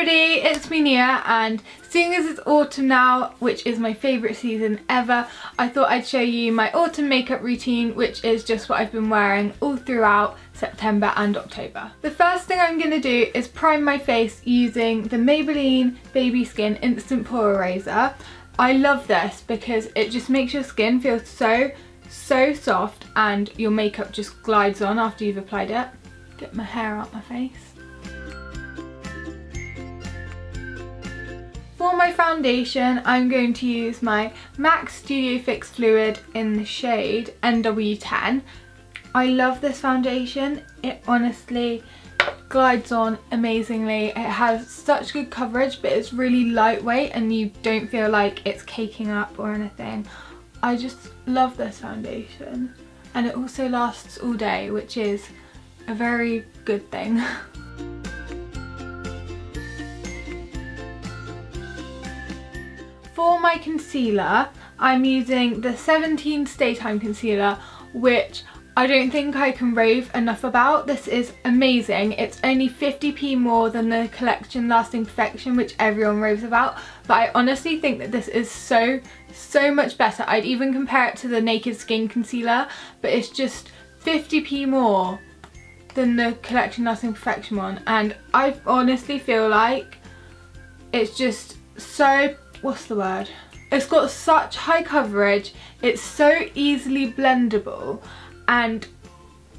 everybody, it's me Nia, and seeing as it's autumn now, which is my favourite season ever, I thought I'd show you my autumn makeup routine, which is just what I've been wearing all throughout September and October. The first thing I'm going to do is prime my face using the Maybelline Baby Skin Instant Pore Eraser. I love this because it just makes your skin feel so soft and your makeup just glides on after you've applied it. Get my hair out my face. For my foundation, I'm going to use my MAC Studio Fix Fluid in the shade NW10. I love this foundation. It honestly glides on amazingly. It has such good coverage, but it's really lightweight and you don't feel like it's caking up or anything. I just love this foundation. And it also lasts all day, which is a very good thing. For my concealer, I'm using the 17 Stay Time Concealer, which I don't think I can rave enough about. This is amazing. It's only 50p more than the Collection Lasting Perfection, which everyone raves about, but I honestly think that this is so much better. I'd even compare it to the Naked Skin Concealer, but it's just 50p more than the Collection Lasting Perfection one, and I honestly feel like it's just so... what's the word? It's got such high coverage, it's so easily blendable, and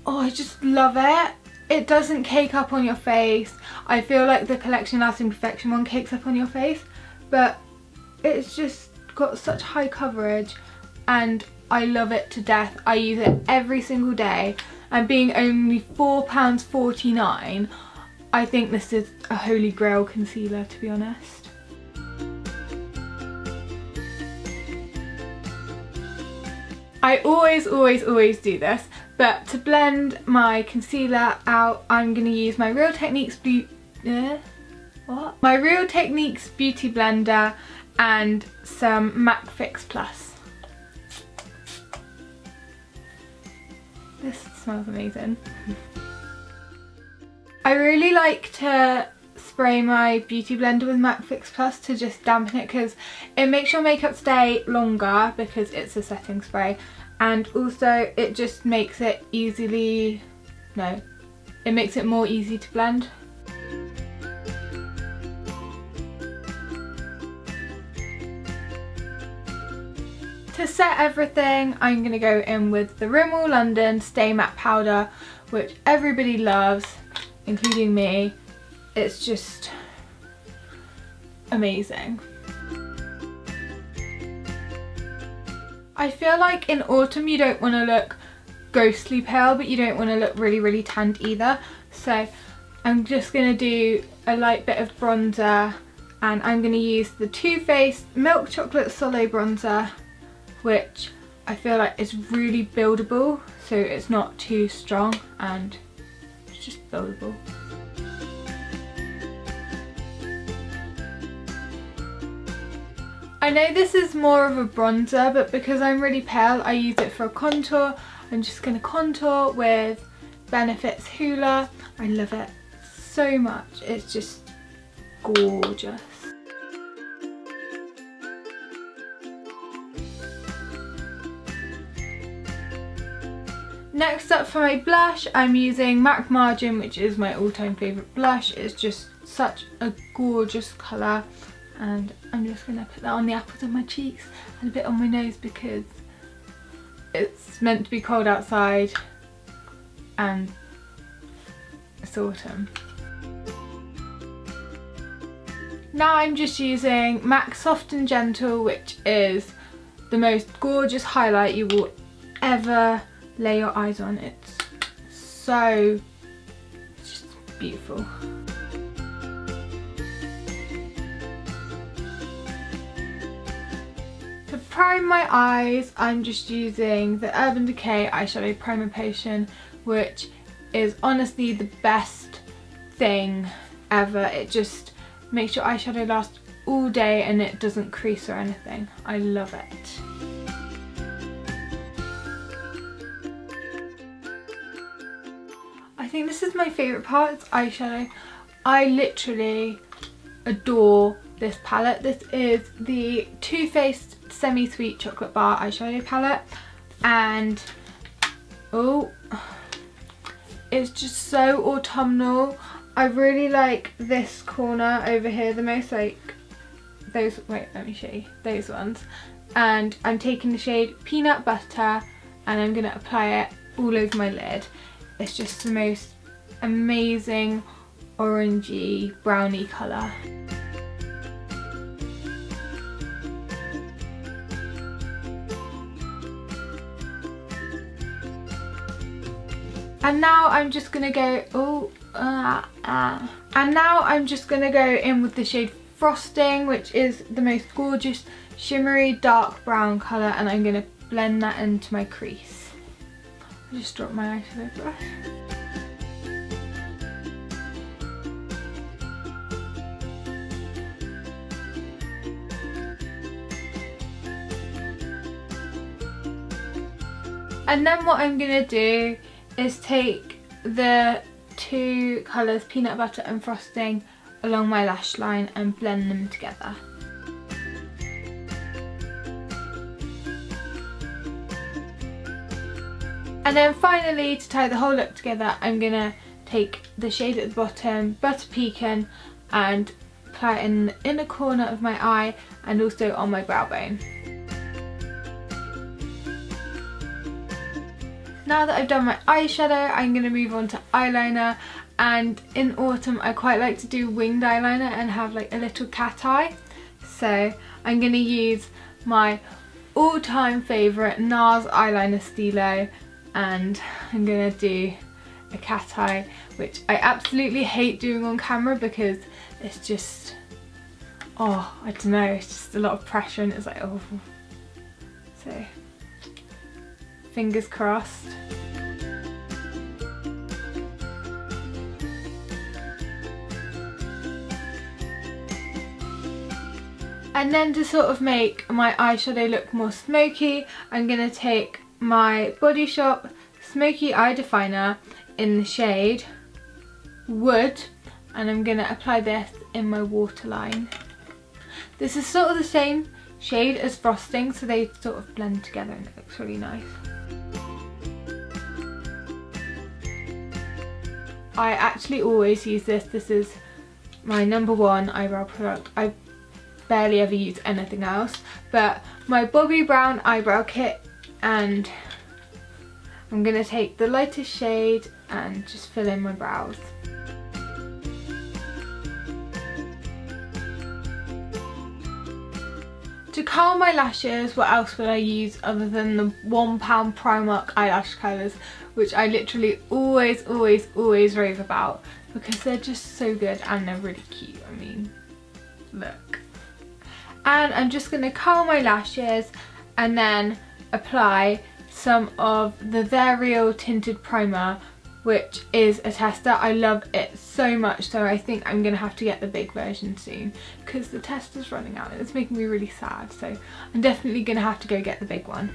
oh, I just love it. It doesn't cake up on your face. I feel like the Collection Lasting Perfection one cakes up on your face, but it's just got such high coverage and I love it to death. I use it every single day, and being only £4.49, I think this is a holy grail concealer, to be honest. I always do this, but to blend my concealer out, I'm going to use my Real Techniques Beauty Blender and some MAC Fix Plus. This smells amazing. I really like to spray my Beauty Blender with MAC Fix Plus to just dampen it, because it makes your makeup stay longer because it's a setting spray, and also it just makes it more easy to blend. To set everything, I'm going to go in with the Rimmel London Stay Matte powder, which everybody loves, including me. It's just amazing. I feel like in autumn you don't want to look ghostly pale, but you don't want to look really tanned either. So I'm just going to do a light bit of bronzer, and I'm going to use the Too Faced Milk Chocolate Soleil bronzer, which I feel like is really buildable, so it's not too strong and it's just buildable. I know this is more of a bronzer, but because I'm really pale, I use it for a contour. I'm just going to contour with Benefit's Hoola. I love it so much. It's just gorgeous. Next up, for my blush, I'm using MAC Margin, which is my all-time favourite blush. It's just such a gorgeous colour. And I'm just going to put that on the apples of my cheeks and a bit on my nose, because it's meant to be cold outside and it's autumn. Now I'm just using MAC Soft and Gentle, which is the most gorgeous highlight you will ever lay your eyes on. It's so just beautiful. To prime my eyes, I'm just using the Urban Decay eyeshadow primer potion, which is honestly the best thing ever. It just makes your eyeshadow last all day and it doesn't crease or anything. I love it. I think this is my favourite part, it's eyeshadow. I literally adore this palette. This is the Too Faced Semi-Sweet Chocolate Bar eyeshadow palette, and oh, it's just so autumnal. I really like this corner over here the most, like those, wait let me show you, those ones. And I'm taking the shade Peanut Butter and I'm going to apply it all over my lid. It's just the most amazing orangey browny colour. And now I'm just going to go, and now I'm just going to go in with the shade Frosting, which is the most gorgeous shimmery dark brown colour, and I'm going to blend that into my crease. I just dropped my eyeshadow brush. And then what I'm going to do is take the two colours, Peanut Butter and Frosting, along my lash line and blend them together. And then finally, to tie the whole look together, I'm gonna take the shade at the bottom, Butter Pecan, and apply it in the inner corner of my eye and also on my brow bone. Now that I've done my eyeshadow, I'm gonna move on to eyeliner. And in autumn I quite like to do winged eyeliner and have like a little cat eye. So I'm going to use my all-time favourite NARS eyeliner Stilo, and I'm going to do a cat eye, which I absolutely hate doing on camera because it's just, oh I don't know, it's just a lot of pressure and it's like, oh. So fingers crossed. And then to sort of make my eyeshadow look more smoky, I'm going to take my Body Shop Smoky Eye Definer in the shade Wood, and I'm going to apply this in my waterline. This is sort of the same shade as Frosting, so they sort of blend together and it looks really nice. I actually always use this. This is my #1 eyebrow product. I barely ever use anything else, but my Bobbi Brown eyebrow kit, and I'm going to take the lightest shade and just fill in my brows. To curl my lashes, what else would I use other than the £1 Primark eyelash curlers, which I literally always rave about because they're just so good and they're really cute. I mean, look. And I'm just going to curl my lashes and then apply some of the They're Real Tinted Primer, which is a tester. I love it so much, so I think I'm going to have to get the big version soon because the tester's running out and it's making me really sad, so I'm definitely going to have to go get the big one.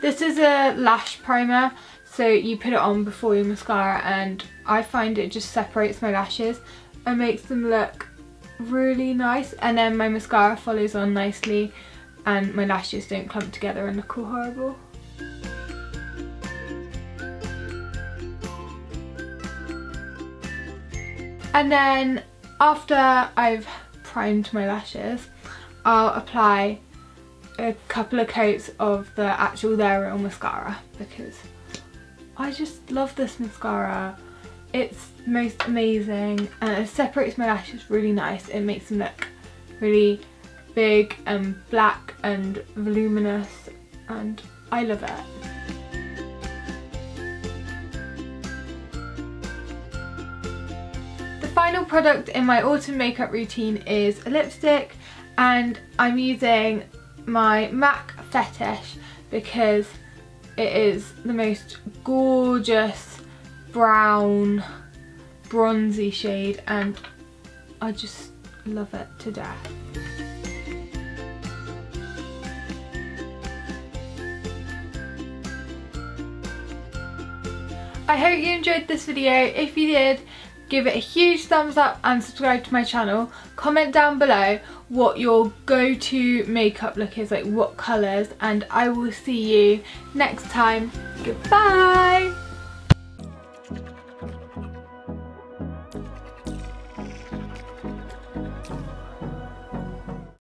This is a lash primer, so you put it on before your mascara, and I find it just separates my lashes and makes them look really nice, and then my mascara follows on nicely and my lashes don't clump together and look all horrible. And then after I've primed my lashes, I'll apply a couple of coats of the actual They're Real mascara because I just love this mascara. It's most amazing and it separates my lashes really nice. It makes them look really big and black and voluminous, and I love it. The final product in my autumn makeup routine is a lipstick, and I'm using my MAC Fetish because it is the most gorgeous brown bronzy shade and I just love it to death. I hope you enjoyed this video. If you did, give it a huge thumbs up and subscribe to my channel. Comment down below what your go-to makeup look is, like what colours, and I will see you next time. Goodbye!